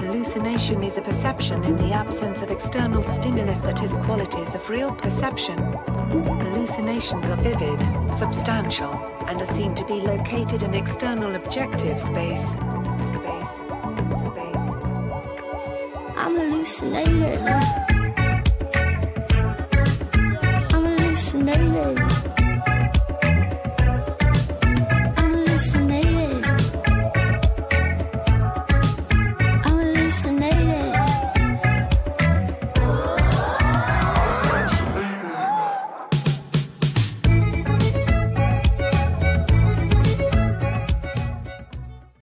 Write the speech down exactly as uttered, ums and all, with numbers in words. hallucination is a perception in the absence of external stimulus that has qualities of real perception. Hallucinations are vivid, substantial, and are seen to be located in external objective space. Space. Space. I'm hallucinating. I'm hallucinating.